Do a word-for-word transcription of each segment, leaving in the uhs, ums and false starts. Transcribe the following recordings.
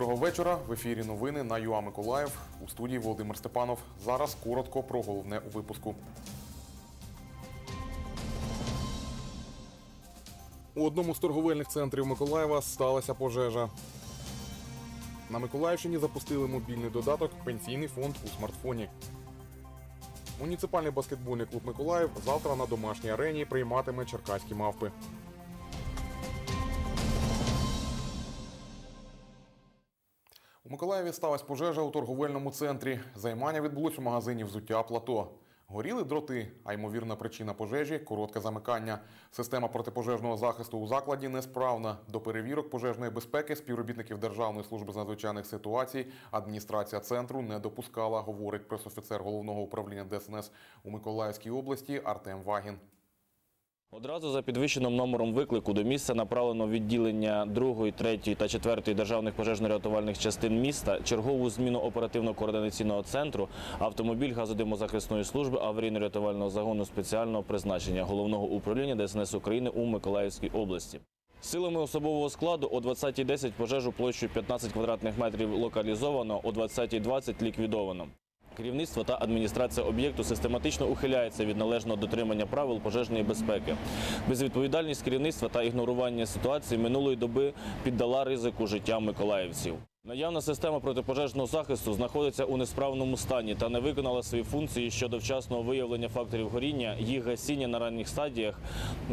Доброго вечора. В ефірі новини на ю а: Миколаїв. У студії Володимир Степанов. Зараз коротко про головне у випуску. У одному з торговельних центрів Миколаєва сталася пожежа. На Миколаївщині запустили мобільний додаток «Пенсійний фонд у смартфоні». Муніципальний баскетбольний клуб «Миколаїв» завтра на домашній арені прийматиме черкаські мавпи. У Миколаєві сталася пожежа у торговельному центрі. Займання відбулось у магазині «Взуття плато». Горіли дроти, а ймовірна причина пожежі – коротке замикання. Система протипожежного захисту у закладі несправна. До перевірок пожежної безпеки співробітників Державної служби з надзвичайних ситуацій адміністрація центру не допускала, говорить пресофіцер Головного управління ДСНС у Миколаївській області Артем Вагін. Одразу за підвищеним номером виклику до місця направлено відділення другої, третьої та четвертої державних пожежно-рятувальних частин міста, чергову зміну оперативно-координаційного центру, автомобіль газодимозахисної служби аварійно-рятувального загону спеціального призначення Головного управління ДСНС України у Миколаївській області. Силами особового складу о двадцятій десять пожежу площею п'ятнадцять квадратних метрів локалізовано, о двадцятій двадцять ліквідовано. Керівництво та адміністрація об'єкту систематично ухиляється від належного дотримання правил пожежної безпеки. Безвідповідальність керівництва та ігнорування ситуації минулої доби піддала ризику життя миколаївців. Наявна система протипожежного захисту знаходиться у несправному стані та не виконала свої функції щодо вчасного виявлення факторів горіння, їх гасіння на ранніх стадіях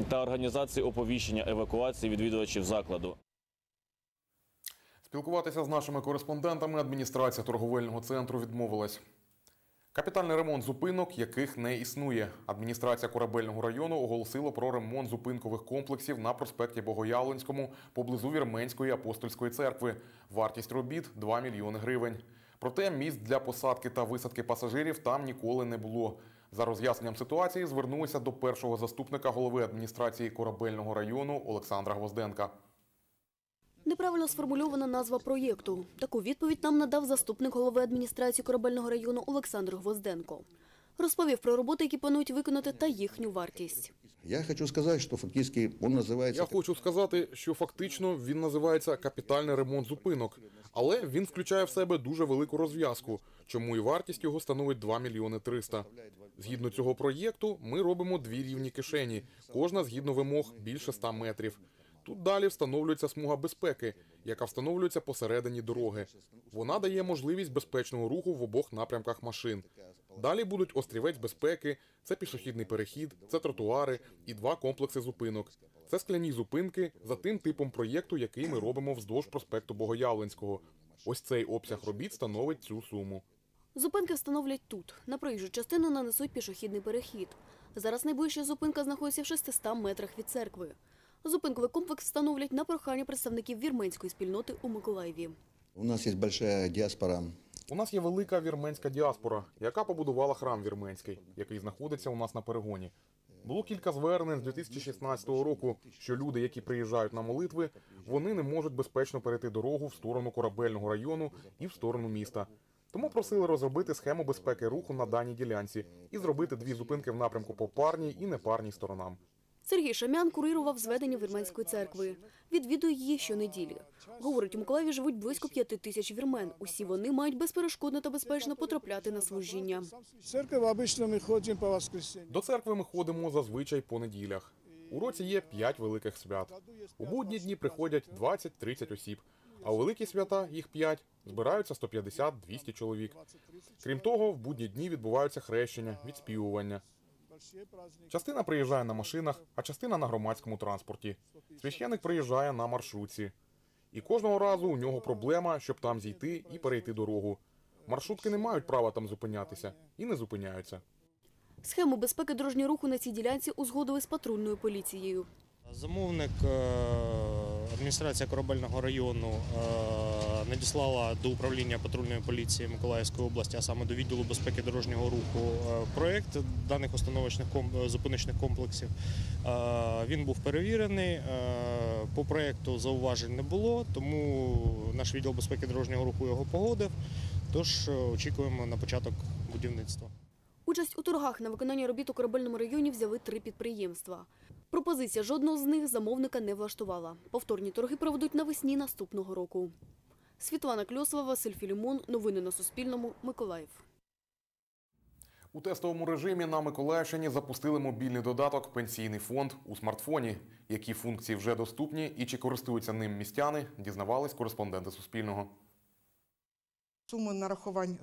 та організації оповіщення евакуації відвідувачів закладу. Спілкуватися з нашими кореспондентами адміністрація торговельного центру відмовилась. Капітальний ремонт зупинок, яких не існує. Адміністрація Корабельного району оголосила про ремонт зупинкових комплексів на проспекті Богоявленському поблизу Вірменської апостольської церкви. Вартість робіт – два мільйони гривень. Проте місць для посадки та висадки пасажирів там ніколи не було. За роз'ясненням ситуації звернулися до першого заступника голови адміністрації Корабельного району Олександра Гвозденка. Неправильно сформульована назва проєкту. Таку відповідь нам надав заступник голови адміністрації Корабельного району Олександр Гвозденко. Розповів про роботи, які планують виконати, та їхню вартість. Я хочу сказати, що фактично він називається... Я хочу сказати, що фактично він називається «Капітальний ремонт зупинок». Але він включає в себе дуже велику розв'язку, чому і вартість його становить два мільйони триста. Згідно цього проєкту ми робимо дві рівні кишені, кожна згідно вимог більше ста метрів. Тут далі встановлюється смуга безпеки, яка встановлюється посередині дороги. Вона дає можливість безпечного руху в обох напрямках машин. Далі будуть острівець безпеки, це пішохідний перехід, це тротуари і два комплекси зупинок. Це скляні зупинки за тим типом проєкту, який ми робимо вздовж проспекту Богоявленського. Ось цей обсяг робіт становить цю суму. Зупинки встановлять тут. На проїжджу частину нанесуть пішохідний перехід. Зараз найближча зупинка знаходиться в шестистах метрах від церкви. Зупинковий комплекс встановлять на прохання представників вірменської спільноти у Миколаєві. У нас є велика діаспора. У нас є велика вірменська діаспора, яка побудувала храм вірменський, який знаходиться у нас на перегоні. Було кілька звернень з дві тисячі шістнадцятого року, що люди, які приїжджають на молитви, вони не можуть безпечно перейти дорогу в сторону Корабельного району і в сторону міста. Тому просили розробити схему безпеки руху на даній ділянці і зробити дві зупинки в напрямку по парній і непарній сторонам. Сергій Шам'ян курирував зведення Вірменської церкви. Відвідує її щонеділі. Говорить, у Миколаєві живуть близько п'яти тисяч вірмен. Усі вони мають безперешкодно та безпечно потрапляти на служіння. До церкви ми ходимо зазвичай по неділях. У році є п'ять великих свят. У будні дні приходять двадцять-тридцять осіб. А у великі свята, їх п'ять, збираються сто п'ятдесят-двісті чоловік. Крім того, в будні дні відбуваються хрещення, відспівування. Частина приїжджає на машинах, а частина на громадському транспорті. Священик приїжджає на маршрутці. І кожного разу у нього проблема, щоб там зійти і перейти дорогу. Маршрутки не мають права там зупинятися і не зупиняються. Схему безпеки дорожнього руху на цій ділянці узгодили з патрульною поліцією. Замовник, адміністрація Корабельного району, надіслала до управління патрульної поліції Миколаївської області, а саме до відділу безпеки дорожнього руху, проєкт даних установочних зупиночних комплексів. Він був перевірений, по проєкту зауважень не було, тому наш відділ безпеки дорожнього руху його погодив, тож очікуємо на початок будівництва. Участь у торгах на виконання робіт у Корабельному районі взяли три підприємства. Пропозиція жодного з них замовника не влаштувала. Повторні торги проведуть навесні наступного року. Світлана Кльосова, Василь Філімон. Новини на Суспільному. Миколаїв. У тестовому режимі на Миколаївщині запустили мобільний додаток «Пенсійний фонд у смартфоні». Які функції вже доступні і чи користуються ним містяни, дізнавались кореспонденти Суспільного. Суми нарахувань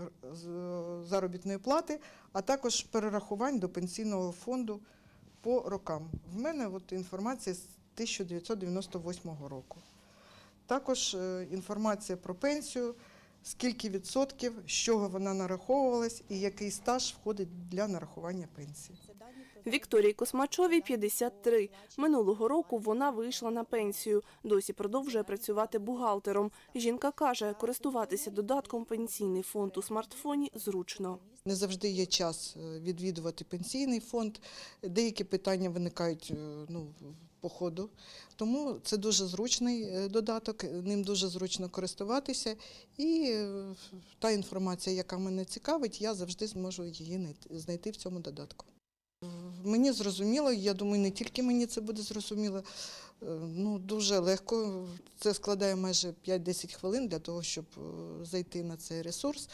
заробітної плати, а також перерахувань до пенсійного фонду по рокам. В мене от інформація з тисяча дев'ятсот дев'яносто восьмого року. Також інформація про пенсію, скільки відсотків, з чого вона нараховувалась і який стаж входить для нарахування пенсії. Вікторії Космачовій п'ятдесят три. Минулого року вона вийшла на пенсію. Досі продовжує працювати бухгалтером. Жінка каже, користуватися додатком «Пенсійний фонд у смартфоні» зручно. Не завжди є час відвідувати пенсійний фонд. Деякі питання виникають ну, по ходу. Тому це дуже зручний додаток, ним дуже зручно користуватися. І та інформація, яка мене цікавить, я завжди зможу її знайти в цьому додатку. Мені зрозуміло, я думаю, не тільки мені це буде зрозуміло, ну, дуже легко. Це складає майже п'ять-десять хвилин для того, щоб зайти на цей ресурс.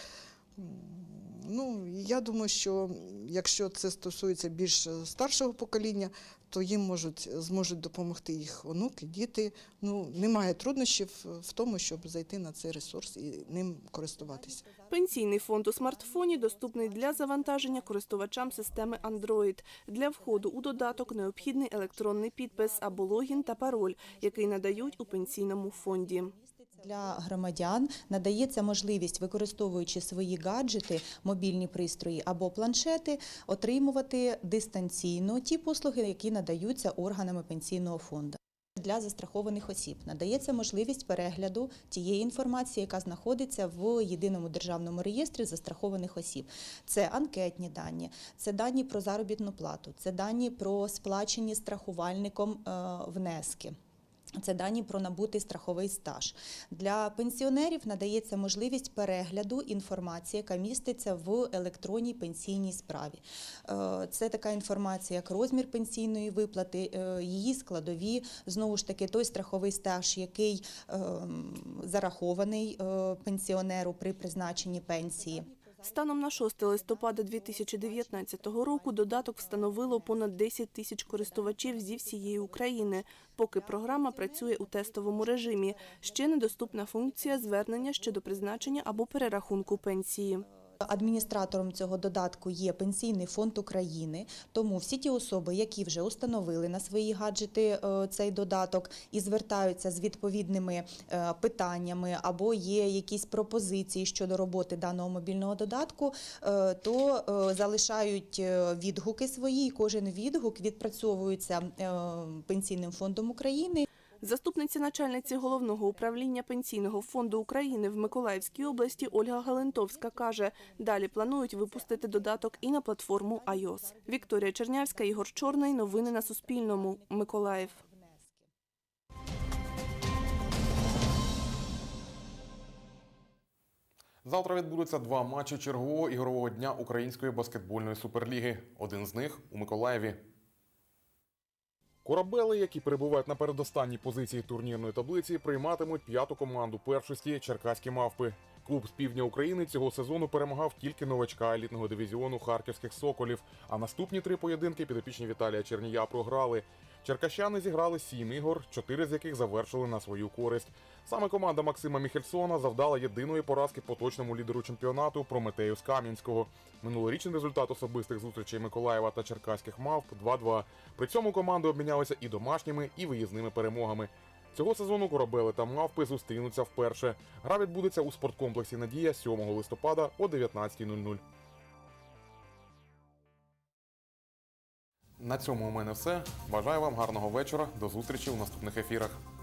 Ну, я думаю, що якщо це стосується більш старшого покоління, то їм можуть, зможуть допомогти їх онуки, діти. Ну, немає труднощів в тому, щоб зайти на цей ресурс і ним користуватися. Пенсійний фонд у смартфоні доступний для завантаження користувачам системи Android. Для входу у додаток необхідний електронний підпис або логін та пароль, який надають у пенсійному фонді. Для громадян надається можливість, використовуючи свої гаджети, мобільні пристрої або планшети, отримувати дистанційно ті послуги, які надаються органами пенсійного фонду. Для застрахованих осіб надається можливість перегляду тієї інформації, яка знаходиться в Єдиному державному реєстрі застрахованих осіб. Це анкетні дані, це дані про заробітну плату, це дані про сплачені страхувальником внески. Це дані про набутий страховий стаж. Для пенсіонерів надається можливість перегляду інформації, яка міститься в електронній пенсійній справі. Це така інформація, як розмір пенсійної виплати, її складові, знову ж таки, той страховий стаж, який зарахований пенсіонеру при призначенні пенсії. Станом на шосте листопада дві тисячі дев'ятнадцятого року додаток встановило понад десять тисяч користувачів зі всієї України. Поки програма працює у тестовому режимі, ще недоступна функція звернення щодо призначення або перерахунку пенсії. Адміністратором цього додатку є Пенсійний фонд України, тому всі ті особи, які вже установили на свої гаджети цей додаток і звертаються з відповідними питаннями або є якісь пропозиції щодо роботи даного мобільного додатку, то залишають відгуки свої, кожен відгук відпрацьовується Пенсійним фондом України. Заступниця начальниці Головного управління Пенсійного фонду України в Миколаївській області Ольга Галентовська каже, далі планують випустити додаток і на платформу iOS. Вікторія Чернявська, Ігор Чорний. Новини на Суспільному. Миколаїв. Завтра відбудуться два матчі чергового ігрового дня Української баскетбольної суперліги. Один з них у Миколаєві. Корабели, які перебувають на передостанній позиції турнірної таблиці, прийматимуть п'яту команду першості «Черкаські мавпи». Клуб з півдня України цього сезону перемагав тільки новачка елітного дивізіону харківських «Соколів». А наступні три поєдинки підопічні Віталія Чернія програли. Черкащани зіграли сім ігор, чотири з яких завершили на свою користь. Саме команда Максима Міхельсона завдала єдиної поразки поточному лідеру чемпіонату Прометею з Кам'янського. Минулорічний результат особистих зустрічей Миколаєва та черкаських мавп – два-два. При цьому команди обмінялися і домашніми, і виїзними перемогами. Цього сезону корабели та мавпи зустрінуться вперше. Гра відбудеться у спорткомплексі «Надія» сьомого листопада о дев'ятнадцятій нуль нуль. На цьому у мене все. Бажаю вам гарного вечора. До зустрічі у наступних ефірах.